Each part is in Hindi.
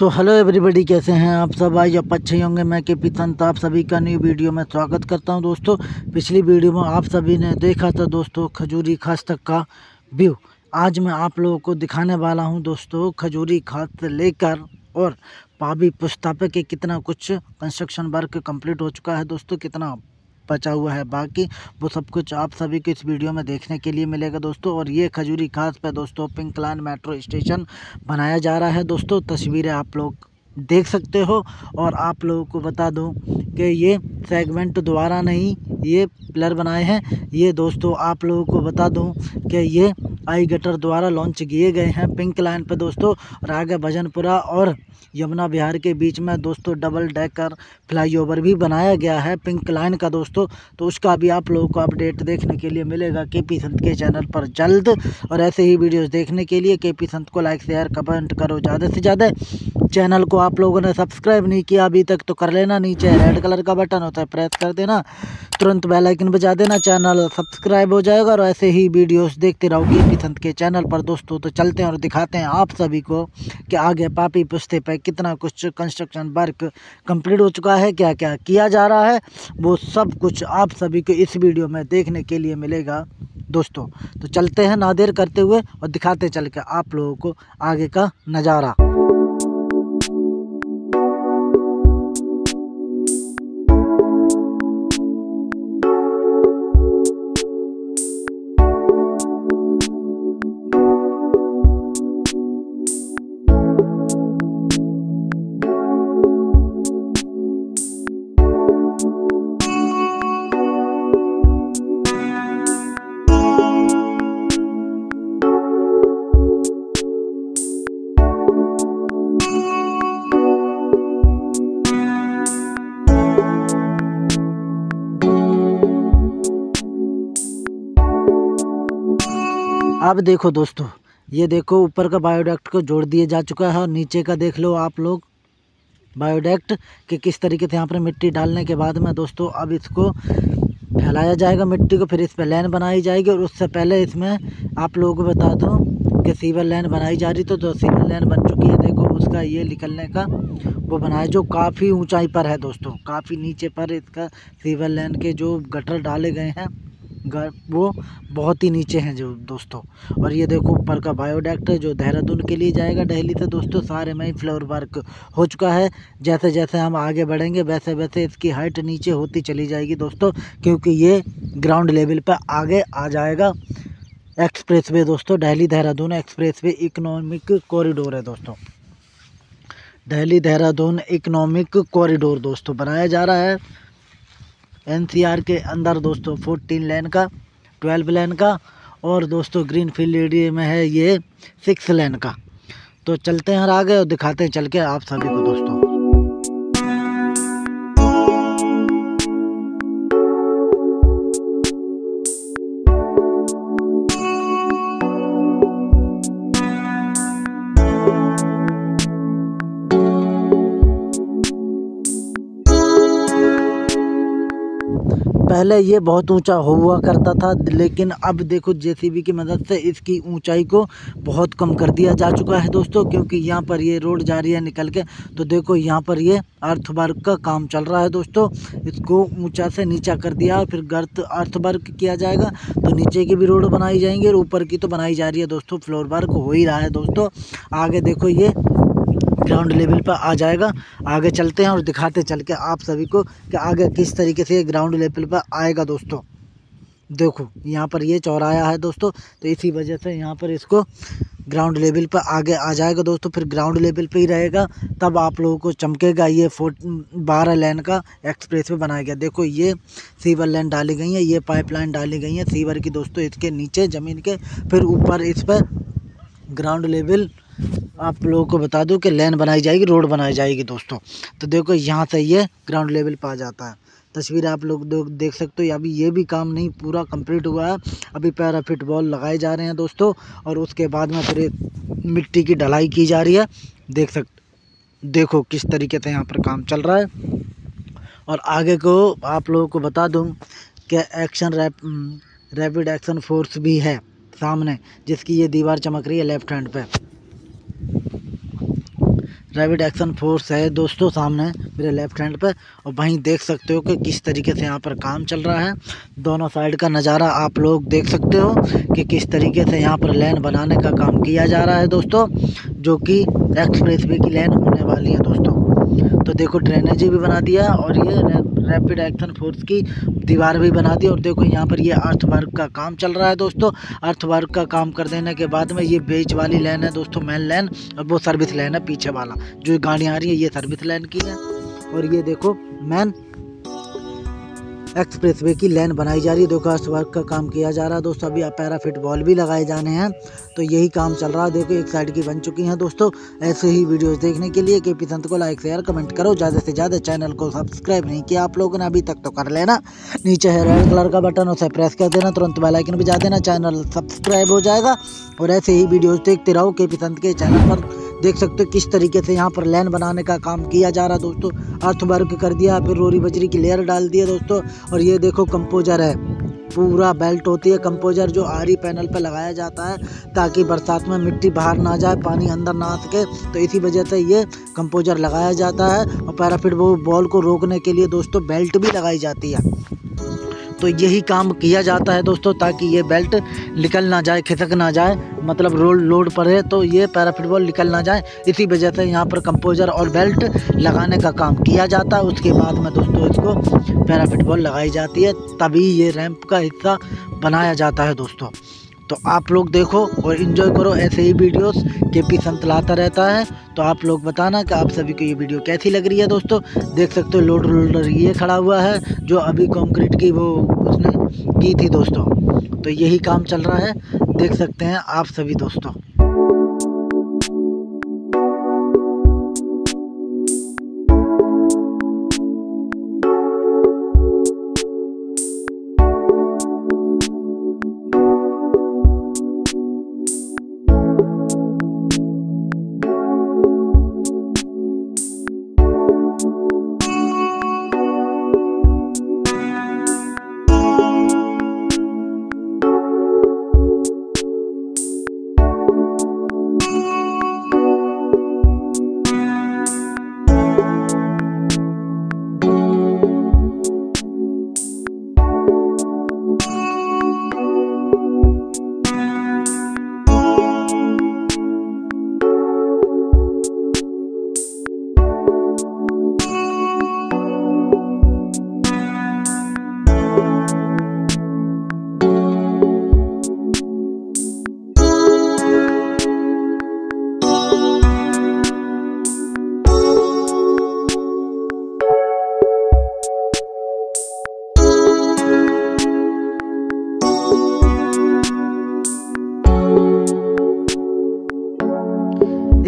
तो हेलो एवरीबॉडी, कैसे हैं आप सब? आज आप अच्छे होंगे। मैं के पी आप सभी का न्यू वीडियो में स्वागत करता हूं। दोस्तों, पिछली वीडियो में आप सभी ने देखा था दोस्तों खजूरी खास तक का व्यू। आज मैं आप लोगों को दिखाने वाला हूं दोस्तों खजूरी खास से लेकर और पापी पुस्ते के कितना कुछ कंस्ट्रक्शन वर्क कम्प्लीट हो चुका है दोस्तों, कितना बचा हुआ है बाकी, वो सब कुछ आप सभी को इस वीडियो में देखने के लिए मिलेगा दोस्तों। और ये खजूरी खास पे दोस्तों पिंक लाइन मेट्रो स्टेशन बनाया जा रहा है दोस्तों, तस्वीरें आप लोग देख सकते हो। और आप लोगों को बता दूं कि ये सेगमेंट द्वारा नहीं ये पिलर बनाए हैं, ये दोस्तों आप लोगों को बता दूं कि ये आई गटर द्वारा लॉन्च किए गए हैं पिंक लाइन पर दोस्तों। और आगे भजनपुरा और यमुना विहार के बीच में दोस्तों डबल डेकर फ्लाईओवर भी बनाया गया है पिंक लाइन का दोस्तों, तो उसका भी आप लोगों को अपडेट देखने के लिए मिलेगा के पी संत के चैनल पर जल्द। और ऐसे ही वीडियोस देखने के लिए के पी संत को लाइक शेयर कमेंट करो ज़्यादा से ज़्यादा। चैनल को आप लोगों ने सब्सक्राइब नहीं किया अभी तक तो कर लेना, नीचे रेड कलर का बटन होता है प्रेस कर देना, तुरंत बेल आइकन बजा देना, चैनल सब्सक्राइब हो जाएगा। और ऐसे ही वीडियोस देखते रहो के पी संत के चैनल पर दोस्तों। तो चलते हैं और दिखाते हैं आप सभी को कि आगे पापी पुस्ते पे कितना कुछ कंस्ट्रक्शन वर्क कंप्लीट हो चुका है, क्या क्या किया जा रहा है, वो सब कुछ आप सभी को इस वीडियो में देखने के लिए मिलेगा दोस्तों। तो चलते हैं ना देर करते हुए और दिखाते चल के आप लोगों को आगे का नज़ारा। अब देखो दोस्तों, ये देखो ऊपर का बायोडेक्ट को जोड़ दिया जा चुका है और नीचे का देख लो आप लोग बायोडेक्ट कि किस तरीके से यहाँ पर मिट्टी डालने के बाद में दोस्तों अब इसको फैलाया जाएगा मिट्टी को, फिर इस पर लैन बनाई जाएगी। और उससे पहले इसमें आप लोगों को बता दूँ कि सीवर लैन बनाई जा रही, तो सीवर लैन बन चुकी है। देखो उसका ये निकलने का वो बनाया जो काफ़ी ऊँचाई पर है दोस्तों, काफ़ी नीचे पर इसका सीवर लैन के जो गटर डाले गए हैं वो बहुत ही नीचे हैं जो दोस्तों। और ये देखो ऊपर का बायोडेक्ट जो देहरादून के लिए जाएगा दिल्ली से दोस्तों, सारे में ही फ्लोर वर्क हो चुका है। जैसे जैसे हम आगे बढ़ेंगे वैसे वैसे इसकी हाइट नीचे होती चली जाएगी दोस्तों, क्योंकि ये ग्राउंड लेवल पर आगे आ जाएगा। एक्सप्रेस वे दोस्तों, Delhi Dehradun expressway economic corridor है दोस्तों, दिल्ली देहरादून इकनॉमिक कॉरीडोर दोस्तों बनाया जा रहा है एनसीआर के अंदर दोस्तों। 14 लेन का, 12 लेन का और दोस्तों ग्रीन फील्ड एरिया में है ये 6 लेन का। तो चलते हैं आगे और दिखाते हैं चल के आप सभी को दोस्तों। पहले ये बहुत ऊंचा हुआ करता था, लेकिन अब देखो जेसीबी की मदद से इसकी ऊंचाई को बहुत कम कर दिया जा चुका है दोस्तों, क्योंकि यहाँ पर ये रोड जा रही है निकल के। तो देखो यहाँ पर ये अर्थवर्क का काम चल रहा है दोस्तों, इसको ऊंचा से नीचा कर दिया और फिर गर्त अर्थवर्क किया जाएगा। तो नीचे की भी रोड बनाई जाएंगी और ऊपर की तो बनाई जा रही है दोस्तों, फ्लोर वर्क हो ही रहा है दोस्तों। आगे देखो ये ग्राउंड लेवल पर आ जाएगा। आगे चलते हैं और दिखाते चल के आप सभी को कि आगे किस तरीके से ये ग्राउंड लेवल पर आएगा दोस्तों। देखो यहाँ पर ये चौराया है दोस्तों, तो इसी वजह से यहाँ पर इसको ग्राउंड लेवल पर आगे आ जाएगा दोस्तों, फिर ग्राउंड लेवल पे ही रहेगा, तब आप लोगों को चमकेगा। ये 12 लेन का एक्सप्रेस वे बनाया गया। देखो ये सीवर लाइन डाली गई है, ये पाइपलाइन डाली गई है सीवर की दोस्तों, इसके नीचे ज़मीन के, फिर ऊपर इस पर ग्राउंड लेवल आप लोगों को बता दूं कि लेन बनाई जाएगी, रोड बनाई जाएगी दोस्तों। तो देखो यहाँ से ये ग्राउंड लेवल पर आ जाता है, तस्वीर आप लोग देख सकते हो। अभी ये भी काम नहीं पूरा कंप्लीट हुआ है, अभी पैरापेट बॉल लगाए जा रहे हैं दोस्तों, और उसके बाद में फिर मिट्टी की ढलाई की जा रही है। देखो किस तरीके से यहाँ पर काम चल रहा है। और आगे को आप लोगों को बता दूँ कि रैपिड एक्शन फोर्स भी है सामने, जिसकी ये दीवार चमक रही है लेफ्ट हैंड पर, रैपिड एक्शन फोर्स है दोस्तों सामने मेरे लेफ्ट हैंड पे, और वहीं देख सकते हो कि किस तरीके से यहाँ पर काम चल रहा है। दोनों साइड का नज़ारा आप लोग देख सकते हो कि किस तरीके से यहाँ पर लाइन बनाने का काम किया जा रहा है दोस्तों, जो कि एक्सप्रेस वे की लाइन होने वाली है दोस्तों। तो देखो ड्रेनेज भी बना दिया और ये रैपिड एक्शन फोर्स की दीवार भी बना दी। और देखो यहाँ पर ये अर्थवर्क का काम चल रहा है दोस्तों। अर्थवर्क का काम कर देने के बाद में ये बीच वाली लाइन है दोस्तों, मेन लाइन, और वो सर्विस लाइन है पीछे वाला, जो गाड़ियाँ आ रही है ये सर्विस लाइन की है। और ये देखो मेन एक्सप्रेसवे की लाइन बनाई जा रही है। देखो अर्थवर्क का काम किया जा रहा है दोस्तों। अभी पैरापेट बॉल भी लगाए जाने हैं, तो यही काम चल रहा है। देखो एक साइड की बन चुकी हैं दोस्तों। ऐसे ही वीडियोस देखने के लिए KP संत को लाइक शेयर कमेंट करो ज़्यादा से ज़्यादा। चैनल को सब्सक्राइब नहीं किया आप लोगों ने अभी तक तो कर लेना। नीचे है रेड कलर का बटन, उसे प्रेस कर देना, तुरंत बेल आइकन बजा देना, चैनल सब्सक्राइब हो जाएगा। और ऐसे ही वीडियोज़ देखते रहो KP संत के चैनल पर। देख सकते हो किस तरीके से यहाँ पर लाइन बनाने का काम किया जा रहा है दोस्तों। अर्थवर्क कर दिया, फिर रोरी बजरी की लेयर डाल दिया दोस्तों। और ये देखो कंपोज़र है, पूरा बेल्ट होती है कंपोज़र, जो आरी पैनल पर लगाया जाता है ताकि बरसात में मिट्टी बाहर ना जाए, पानी अंदर ना आ सके, तो इसी वजह से ये कंपोज़र लगाया जाता है। और पैराफिट वो बॉल को रोकने के लिए दोस्तों बेल्ट भी लगाई जाती है। तो यही काम किया जाता है दोस्तों, ताकि ये बेल्ट निकल ना जाए, खिसक ना जाए, मतलब रोल लोड पर है तो ये पैराफिट बॉल निकल ना जाए, इसी वजह से यहाँ पर कंपोज़र और बेल्ट लगाने का काम किया जाता है। उसके बाद में दोस्तों इसको पैराफिट बॉल लगाई जाती है, तभी ये रैंप का हिस्सा बनाया जाता है दोस्तों। तो आप लोग देखो और इन्जॉय करो, ऐसे ही वीडियोस KP संत लाता रहता है। तो आप लोग बताना कि आप सभी को ये वीडियो कैसी लग रही है दोस्तों। देख सकते हो लोडर ये खड़ा हुआ है, जो अभी कंक्रीट की वो उसने की थी दोस्तों। तो यही काम चल रहा है, देख सकते हैं आप सभी दोस्तों।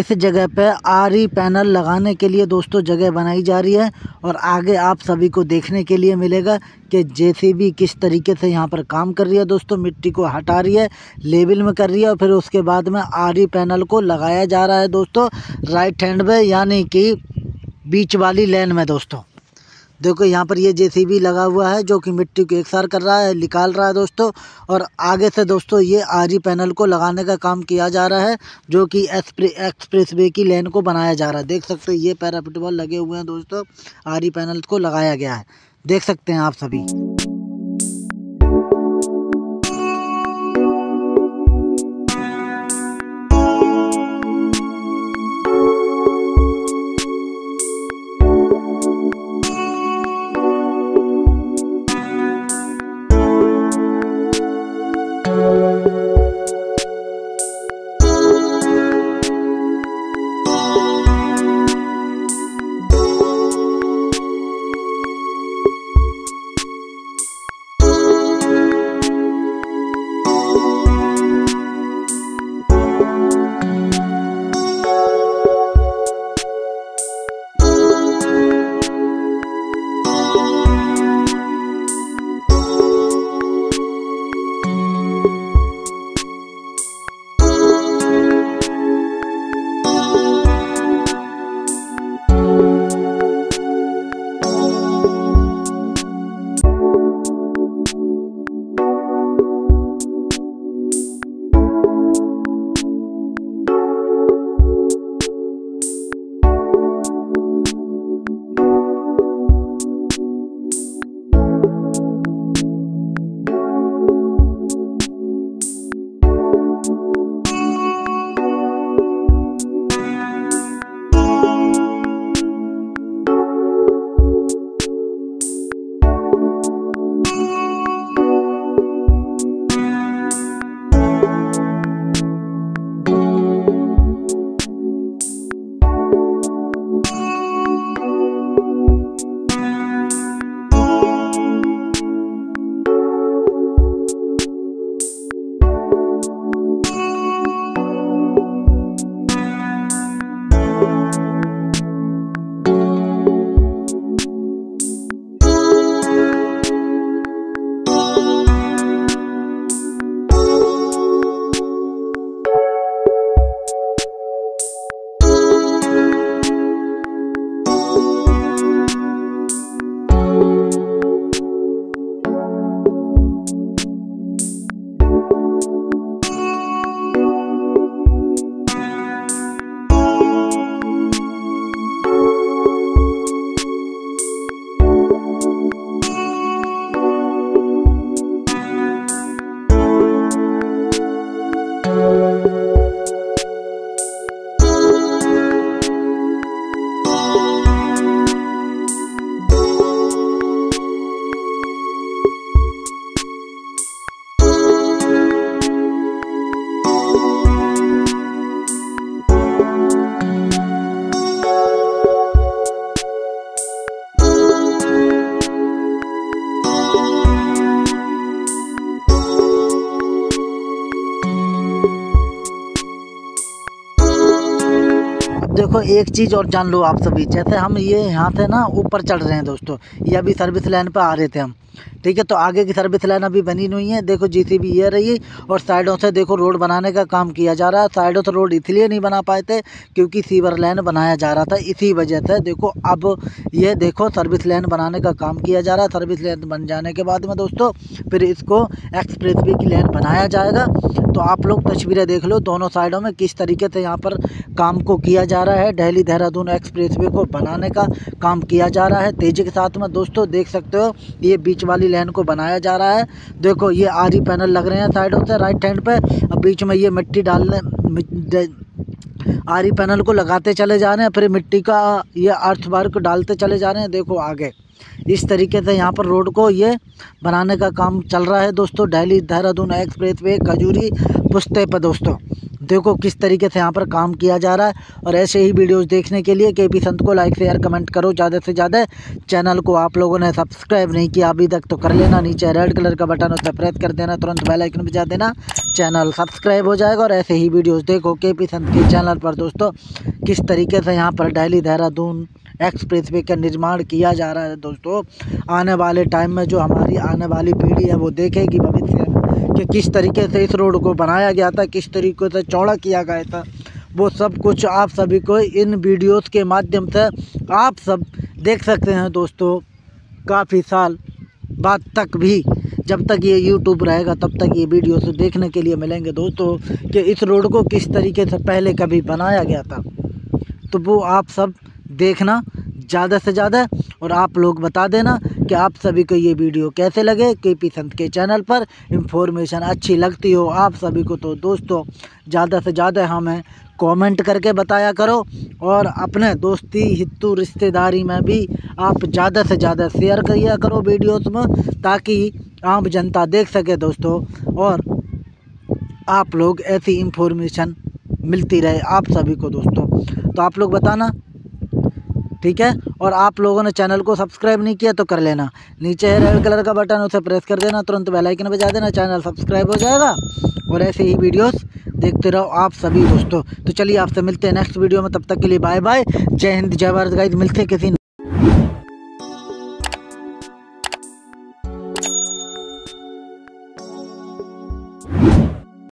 इस जगह पे आरी पैनल लगाने के लिए दोस्तों जगह बनाई जा रही है। और आगे आप सभी को देखने के लिए मिलेगा कि जेसीबी किस तरीके से यहाँ पर काम कर रही है दोस्तों। मिट्टी को हटा रही है, लेवल में कर रही है, और फिर उसके बाद में आरी पैनल को लगाया जा रहा है दोस्तों राइट हैंड में, यानी कि बीच वाली लेन में दोस्तों। देखो यहाँ पर ये जेसीबी लगा हुआ है, जो कि मिट्टी को एकसार कर रहा है, निकाल रहा है दोस्तों। और आगे से दोस्तों ये आरी पैनल को लगाने का काम किया जा रहा है, जो कि एक्सप्रेस वे की लेन को बनाया जा रहा है। देख सकते हो ये पैरापेट बॉल लगे हुए हैं दोस्तों, आरी पैनल को लगाया गया है, देख सकते हैं आप सभी। दोस्तों एक चीज़ और जान लो आप सभी, जैसे हम ये यहाँ से ना ऊपर चढ़ रहे हैं दोस्तों, ये अभी सर्विस लाइन पर आ रहे थे हम, ठीक है। तो आगे की सर्विस लाइन अभी बनी नहीं है, देखो जेसीबी ये रही, और साइडों से देखो रोड बनाने का काम किया जा रहा है। साइडों से रोड इसलिए नहीं बना पाए थे क्योंकि सीवर लैन बनाया जा रहा था, इसी वजह से देखो अब ये देखो सर्विस लैन बनाने का काम किया जा रहा है। सर्विस लैन बन जाने के बाद में दोस्तों फिर इसको एक्सप्रेस वे की लैन बनाया जाएगा। तो आप लोग तस्वीरें देख लो दोनों साइडों में किस तरीके से यहाँ पर काम को किया जा रहा है। दिल्ली देहरादून एक्सप्रेस वे को बनाने का काम किया जा रहा है तेज़ी के साथ में दोस्तों, देख सकते हो ये बीच वाली लाइन को बनाया जा रहा है। देखो ये आरी पैनल लग रहे हैं साइडों से राइट हैंड पे, अब बीच में ये मिट्टी डालने आरी पैनल को लगाते चले जा रहे हैं, फिर मिट्टी का ये अर्थवर्क डालते चले जा रहे हैं। देखो आगे इस तरीके से यहाँ पर रोड को ये बनाने का काम चल रहा है दोस्तों, दिल्ली देहरादून एक्सप्रेस वे खजूरी पुस्ते पर दोस्तों। देखो किस तरीके से यहाँ पर काम किया जा रहा है। और ऐसे ही वीडियोस देखने के लिए KP संत को लाइक शेयर कमेंट करो ज़्यादा से ज़्यादा। चैनल को आप लोगों ने सब्सक्राइब नहीं किया अभी तक तो कर लेना, नीचे रेड कलर का बटन उस पर प्रेस कर देना, तुरंत बेल आइकन बजा देना, चैनल सब्सक्राइब हो जाएगा। और ऐसे ही वीडियोज़ देखो KP संत के चैनल पर दोस्तों, किस तरीके से यहाँ पर दिल्ली देहरादून एक्सप्रेस वे का निर्माण किया जा रहा है दोस्तों। आने वाले टाइम में जो हमारी आने वाली पीढ़ी है वो देखेगी भविष्य कि किस तरीके से इस रोड को बनाया गया था, किस तरीके से चौड़ा किया गया था, वो सब कुछ आप सभी को इन वीडियोस के माध्यम से आप सब देख सकते हैं दोस्तों। काफ़ी साल बाद तक भी जब तक ये YouTube रहेगा तब तक ये वीडियोस देखने के लिए मिलेंगे दोस्तों कि इस रोड को किस तरीके से पहले कभी बनाया गया था। तो वो आप सब देखना ज़्यादा से ज़्यादा, और आप लोग बता देना कि आप सभी को ये वीडियो कैसे लगे। KP संत के चैनल पर इंफॉर्मेशन अच्छी लगती हो आप सभी को तो दोस्तों ज़्यादा से ज़्यादा हमें कमेंट करके बताया करो, और अपने दोस्ती हितू रिश्तेदारी में भी आप ज़्यादा से ज़्यादा शेयर किया करो वीडियोस में, ताकि आम जनता देख सके दोस्तों, और आप लोग ऐसी इंफॉर्मेशन मिलती रहे आप सभी को दोस्तों। तो आप लोग बताना, ठीक है। और आप लोगों ने चैनल को सब्सक्राइब नहीं किया तो कर लेना, नीचे है रेड कलर का बटन उसे प्रेस कर देना, तुरंत बेल आइकन बजा देना, चैनल सब्सक्राइब हो जाएगा। और ऐसे ही वीडियोस देखते रहो आप सभी दोस्तों। तो चलिए आपसे मिलते हैं नेक्स्ट वीडियो में, तब तक के लिए बाय बाय, जय हिंद जय भारत गाइस। मिलते हैं किसी